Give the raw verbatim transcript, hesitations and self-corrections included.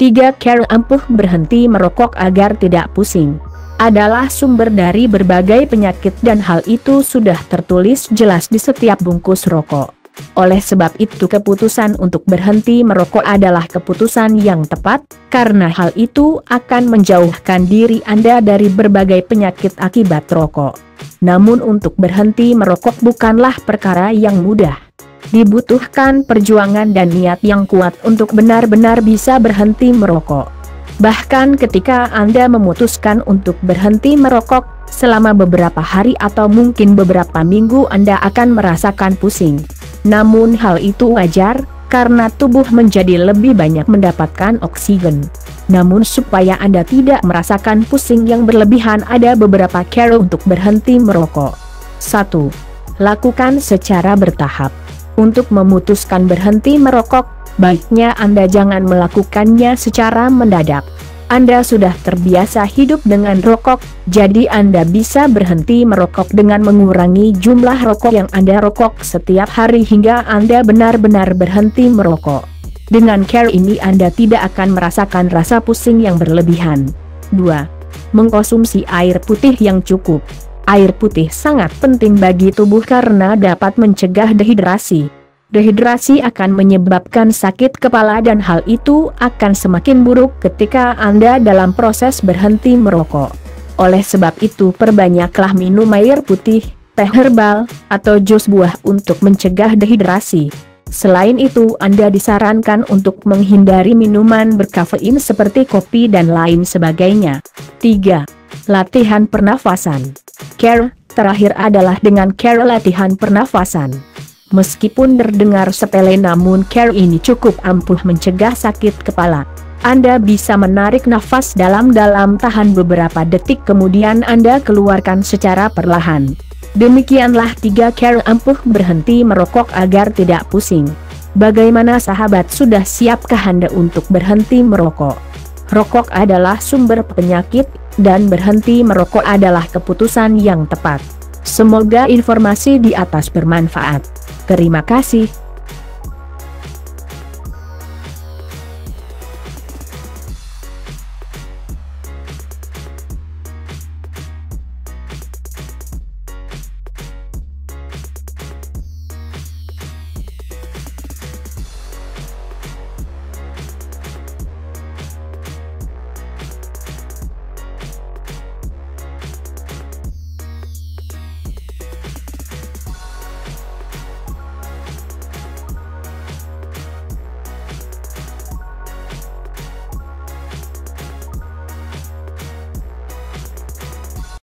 Tiga Care ampuh berhenti merokok agar tidak pusing. Adalah sumber dari berbagai penyakit dan hal itu sudah tertulis jelas di setiap bungkus rokok. Oleh sebab itu keputusan untuk berhenti merokok adalah keputusan yang tepat, karena hal itu akan menjauhkan diri Anda dari berbagai penyakit akibat rokok. Namun untuk berhenti merokok bukanlah perkara yang mudah. Dibutuhkan perjuangan dan niat yang kuat untuk benar-benar bisa berhenti merokok. Bahkan ketika Anda memutuskan untuk berhenti merokok, selama beberapa hari atau mungkin beberapa minggu Anda akan merasakan pusing. Namun hal itu wajar, karena tubuh menjadi lebih banyak mendapatkan oksigen. Namun supaya Anda tidak merasakan pusing yang berlebihan ada beberapa cara untuk berhenti merokok. satu. Lakukan secara bertahap. Untuk memutuskan berhenti merokok, baiknya Anda jangan melakukannya secara mendadak. Anda sudah terbiasa hidup dengan rokok, jadi Anda bisa berhenti merokok dengan mengurangi jumlah rokok yang Anda rokok setiap hari hingga Anda benar-benar berhenti merokok. Dengan cara ini Anda tidak akan merasakan rasa pusing yang berlebihan. dua. Mengkonsumsi air putih yang cukup. Air putih sangat penting bagi tubuh karena dapat mencegah dehidrasi. Dehidrasi akan menyebabkan sakit kepala dan hal itu akan semakin buruk ketika Anda dalam proses berhenti merokok. Oleh sebab itu perbanyaklah minum air putih, teh herbal, atau jus buah untuk mencegah dehidrasi. Selain itu Anda disarankan untuk menghindari minuman berkafein seperti kopi dan lain sebagainya. tiga. Latihan pernafasan. Care terakhir adalah dengan care latihan pernafasan. Meskipun terdengar sepele namun care ini cukup ampuh mencegah sakit kepala. Anda bisa menarik nafas dalam-dalam tahan beberapa detik kemudian Anda keluarkan secara perlahan. Demikianlah tiga care ampuh berhenti merokok agar tidak pusing. Bagaimana sahabat, sudah siapkah Anda untuk berhenti merokok? Rokok adalah sumber penyakit, dan berhenti merokok adalah keputusan yang tepat. Semoga informasi di atas bermanfaat. Terima kasih.